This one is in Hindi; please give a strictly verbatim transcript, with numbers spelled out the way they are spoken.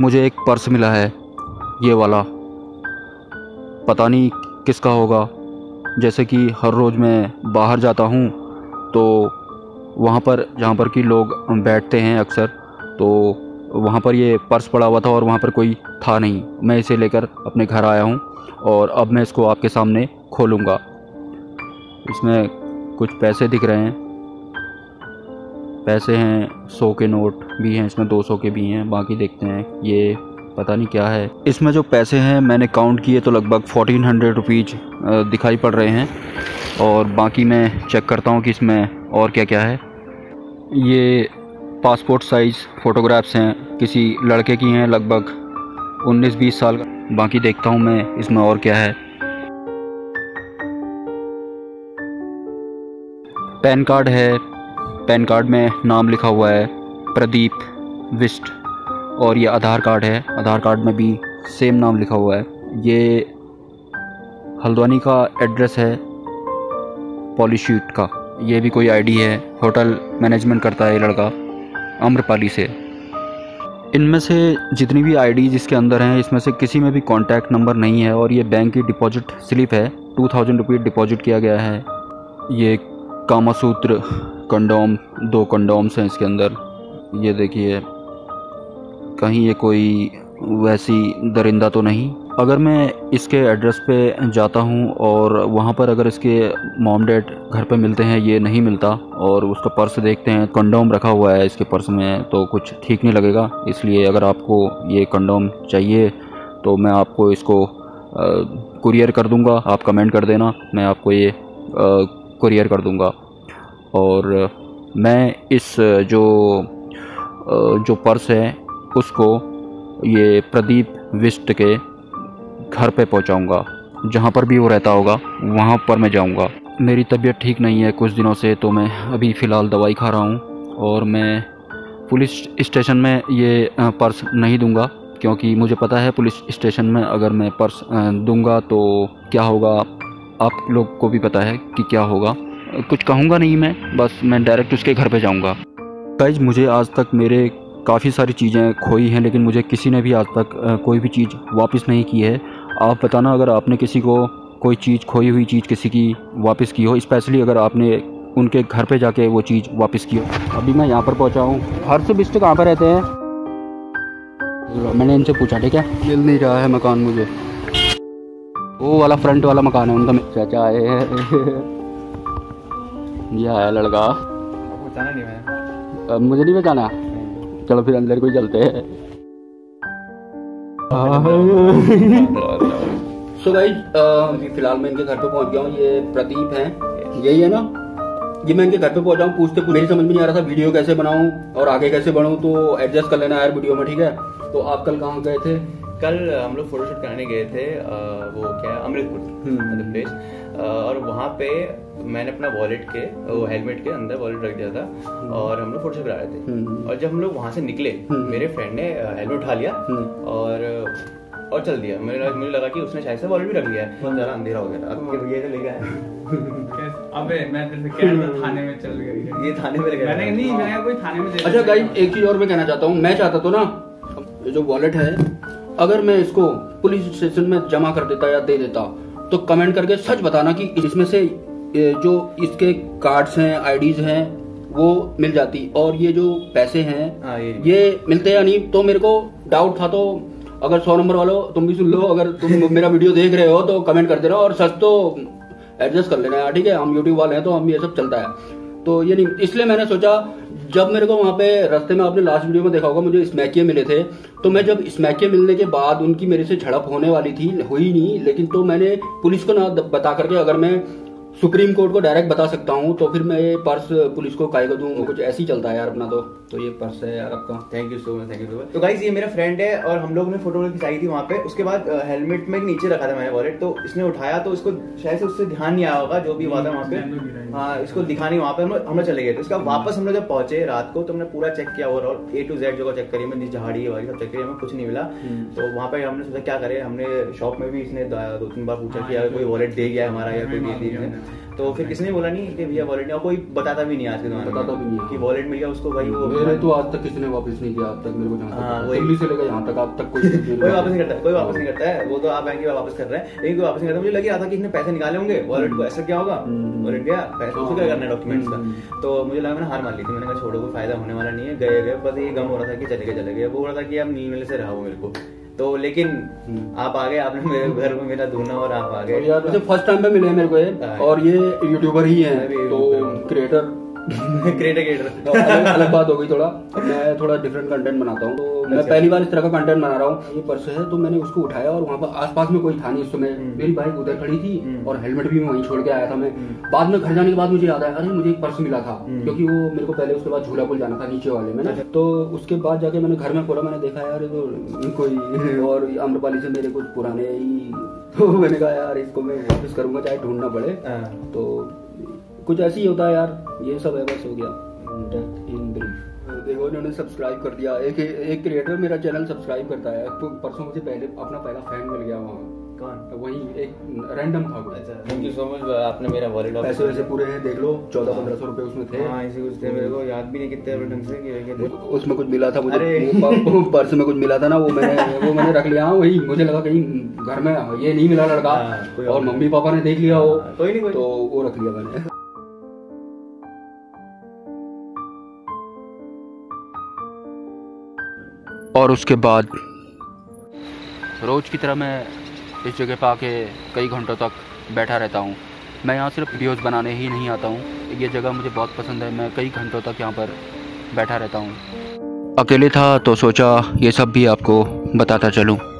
मुझे एक पर्स मिला है, ये वाला, पता नहीं किसका होगा। जैसे कि हर रोज़ मैं बाहर जाता हूँ तो वहाँ पर जहाँ पर कि लोग बैठते हैं अक्सर, तो वहाँ पर ये पर्स पड़ा हुआ था और वहाँ पर कोई था नहीं। मैं इसे लेकर अपने घर आया हूँ और अब मैं इसको आपके सामने खोलूँगा। इसमें कुछ पैसे दिख रहे हैं, पैसे हैं, सौ के नोट भी हैं इसमें, दो सौ के भी हैं, बाकी देखते हैं। ये पता नहीं क्या है। इसमें जो पैसे हैं मैंने काउंट किए तो लगभग फोर्टीन हंड्रेड रुपीज़ दिखाई पड़ रहे हैं और बाकी मैं चेक करता हूँ कि इसमें और क्या क्या है। ये पासपोर्ट साइज़ फ़ोटोग्राफ्स हैं, किसी लड़के की हैं, लगभग उन्नीस बीस साल का। बाकी देखता हूँ मैं इसमें और क्या है। पैन कार्ड है, पैन कार्ड में नाम लिखा हुआ है प्रदीप बिष्ट, और ये आधार कार्ड है, आधार कार्ड में भी सेम नाम लिखा हुआ है। ये हल्द्वानी का एड्रेस है, पॉलीशीट का। ये भी कोई आईडी है, होटल मैनेजमेंट करता है ये लड़का अमरपाली से। इनमें से जितनी भी आईडीज़ इसके अंदर हैं, इसमें से किसी में भी कॉन्टैक्ट नंबर नहीं है। और ये बैंक की डिपॉजिट स्लिप है, टू थाउजेंड रुपीज़ डिपॉजिट किया गया है। ये कामा सूत्र कंडोम, दो कंडोम्स हैं इसके अंदर। ये देखिए, कहीं ये कोई वैसी दरिंदा तो नहीं। अगर मैं इसके एड्रेस पे जाता हूँ और वहाँ पर अगर इसके मॉम डैड घर पे मिलते हैं, ये नहीं मिलता, और उसका पर्स देखते हैं, कंडोम रखा हुआ है इसके पर्स में, तो कुछ ठीक नहीं लगेगा। इसलिए अगर आपको ये कंडोम चाहिए तो मैं आपको इसको कुरियर कर दूँगा, आप कमेंट कर देना, मैं आपको ये कुरियर कर दूँगा। और मैं इस जो जो पर्स है उसको ये प्रदीप बिष्ट के घर पे पहुंचाऊंगा, जहां पर भी वो रहता होगा वहां पर मैं जाऊंगा। मेरी तबीयत ठीक नहीं है कुछ दिनों से, तो मैं अभी फ़िलहाल दवाई खा रहा हूं और मैं पुलिस स्टेशन में ये पर्स नहीं दूंगा, क्योंकि मुझे पता है पुलिस स्टेशन में अगर मैं पर्स दूंगा तो क्या होगा, आप लोग को भी पता है कि क्या होगा। कुछ कहूँगा नहीं मैं, बस मैं डायरेक्ट उसके घर पर जाऊँगा। गाइस, मुझे आज तक मेरे काफ़ी सारी चीज़ें खोई हैं, लेकिन मुझे किसी ने भी आज तक कोई भी चीज़ वापस नहीं की है। आप बताना अगर आपने किसी को कोई चीज़, खोई हुई चीज़ किसी की वापस की हो, स्पेशली अगर आपने उनके घर पे जाके वो चीज़ वापस की हो। अभी मैं यहाँ पर पहुँचा हूँ। हर्ष बिष्ट कहाँ पर रहते हैं, मैंने इनसे पूछा, ठीक है। मिल नहीं रहा है मकान मुझे, वो वाला फ्रंट वाला मकान है उनका। चाचा आए हैं, यह है लड़का, मुझे नहीं पहचाना। चलो फिर अंदर कोई चलते हैं। सो गाइस, अभी फिलहाल मैं इनके घर पे पहुंच गया हूँ। ये प्रदीप हैं, यही है ना। ये मैं इनके घर पे पहुंचा हूँ, पूछते मेरी समझ में नहीं आ रहा था वीडियो कैसे बनाऊँ और आगे कैसे बढ़ूँ, तो एडजस्ट कर लेना यार वीडियो में, ठीक है। तो आप कल कहाँ गए थे? कल हम लोग फोटोशूट कराने गए थे, आ, वो क्या है, अमृतपुर मतलब प्लेस, और वहाँ पे मैंने अपना वॉलेट के, वो हेलमेट के अंदर वॉलेट रख दिया था और हम लोग फोटोशूट करा रहे थे। और जब हम लोग वहाँ से निकले, मेरे फ्रेंड ने हेलमेट उठा लिया और और चल दिया। मेरा मुझे लगा कि उसने शायद से वॉलेट भी रख लिया है, बहुत ज़्यादा अंधेरा हो गया था। आपके भैया से लेके आए? अबे मैं थाने में चल गई, ये थाने में लेके। अच्छा गाइस, एक चीज़ और मैं कहना चाहता हूँ, मैं चाहता तो ना जो वॉलेट है अगर मैं इसको पुलिस स्टेशन में जमा कर देता या दे देता, तो कमेंट करके सच बताना कि इसमें से जो इसके कार्ड्स हैं, आईडीज हैं, वो मिल जाती, और ये जो पैसे हैं आ, ये, ये मिलते या नहीं। तो मेरे को डाउट था, तो अगर सौ नंबर वालों तुम भी सुन लो, अगर तुम मेरा वीडियो देख रहे हो तो कमेंट कर देना, और सच तो एडजस्ट कर लेना, ठीक है। हम यूट्यूब वाले हैं तो हम ये सब चलता है, तो ये नहीं। इसलिए मैंने सोचा, जब मेरे को वहाँ पे रास्ते में, आपने लास्ट वीडियो में देखा होगा मुझे स्मैकिये मिले थे, तो मैं जब स्मैकिये मिलने के बाद उनकी मेरे से झड़प होने वाली थी, हुई नहीं, लेकिन तो मैंने पुलिस को ना बता करके, अगर मैं सुप्रीम कोर्ट को डायरेक्ट बता सकता हूँ तो फिर मैं ये पर्स पुलिस को कायदे दूँ। कुछ ऐसे ही चलता है यार अपना। तो तो ये पर्स है यार आपका, thank you so much, thank you so much. तो गाइस, ये मेरा फ्रेंड है और हम लोग ने फोटो खिंचाई थी वहाँ पे। उसके बाद हेलमेट में नीचे रखा था मैंने वॉलेट, तो इसने उठाया, तो इसको शायद से उससे ध्यान नहीं आया होगा जो भी हुआ था वहाँ पे। हाँ, इसको दिखा नहीं, वहाँ पे हम लोग हम लोग चले गए थे। उसका वापस हम लोग जब पहुंचे रात को, तो हमने पूरा चेक किया और ए टू जेड जगह चेक करी, मैंने झाड़ी वाड़ी सब चेक करी, हमें कुछ नहीं मिला। तो वहाँ पे हमने सोचा क्या करे, हमने शॉप में भी इसने दो तीन बार पूछा कि यार कोई वॉलेट दे गया हमारा या कोई दे दिया, तो फिर किसने बोला नहीं कि भैया वॉलेट, और कोई बताता भी नहीं आज के जमाने में कि वॉलेट मिल गया उसको भाई। वो मेरे तो आज तक किसने वापस नहीं किया, आज तक मेरे को जहां से लेकर यहां तक आप तक कोई कोई वापस नहीं करता, कोई वापस नहीं करता है। वो तो आप बैंक की वापस कर रहे हैं, लेकिन कोई वापस नहीं करता। मुझे लग रहा था कि इसने पैसे निकाले होंगे वॉलेट को, ऐसा क्या होगा वॉलेट गया, पैसे उसको क्या करना है डॉक्यूमेंट्स का। तो मुझे लगा, मैंने हार मान ली थी, मैंने कहा छोड़ो कोई फायदा होने वाला नहीं है। गए गए बस ये गम हो रहा था कि चले गए चले गए, वो हो रहा था कि आप नील मिले से रहा हो मेरे को। तो लेकिन आप आ गए, आपने मेरे घर में मेरा धूना और आप आ गए। यार मुझे फर्स्ट टाइम पे मिले मेरे को ये, और ये यूट्यूबर ही है तो क्रिएटर क्रिएटर क्रिएटर अलग बात हो गई थोड़ा। मैं थोड़ा डिफरेंट कंटेंट बनाता हूँ, तो मैं पहली बार इस तरह का कंटेंट बना रहा हूँ। ये पर्स है तो मैंने उसको उठाया और वहाँ पर आसपास में कोई था नहीं उस समय, मेरी बाइक उधर खड़ी थी और हेलमेट भी वहीं छोड़ के आया था मैं। बाद में घर जाने के बाद मुझे याद आया, अरे मुझे एक पर्स मिला था, क्योंकि वो मेरे को पहले उसके बाद झूला पुल जाना था नीचे वाले में। तो उसके बाद जाके मैंने घर में खोला, मैंने देखा यार कोई, और अमरपाली से मेरे कुछ पुराने ही, तो मैंने कहा यार इसको मैं वापस करूंगा चाहे ढूंढना पड़े। तो कुछ ऐसे ही होता है यार, ये सब है बस, हो गया इन ब्रीफ। देखो उन्होंने सब्सक्राइब कर दिया, एक एक क्रिएटर मेरा चैनल सब्सक्राइब करता है। तो परसों मुझे पहले अपना पहला फैन मिल गया वहाँ, कौन वही एक रैंडम था। थैंक यू सो मच, आपने मेरा वॉलेट पैसे वैसे पूरे हैं देख लो, चौदह पंद्रह सौ रुपए उसमें थे। हाँ, इसी कुछ थे, मेरे को याद भी नहीं कितने उसमें कुछ मिला था मुझे, पर्स में कुछ मिला था ना, वो मैंने वो मैंने रख लिया वही। मुझे लगा कहीं घर में ये नहीं मिला लड़का, और मम्मी पापा ने देख लिया वो, तो वो रख लिया मैंने। और उसके बाद रोज़ की तरह मैं इस जगह पर आके कई घंटों तक बैठा रहता हूँ। मैं यहाँ सिर्फ वीडियोस बनाने ही नहीं आता हूँ, ये जगह मुझे बहुत पसंद है, मैं कई घंटों तक यहाँ पर बैठा रहता हूँ। अकेले था तो सोचा ये सब भी आपको बताता चलूँ।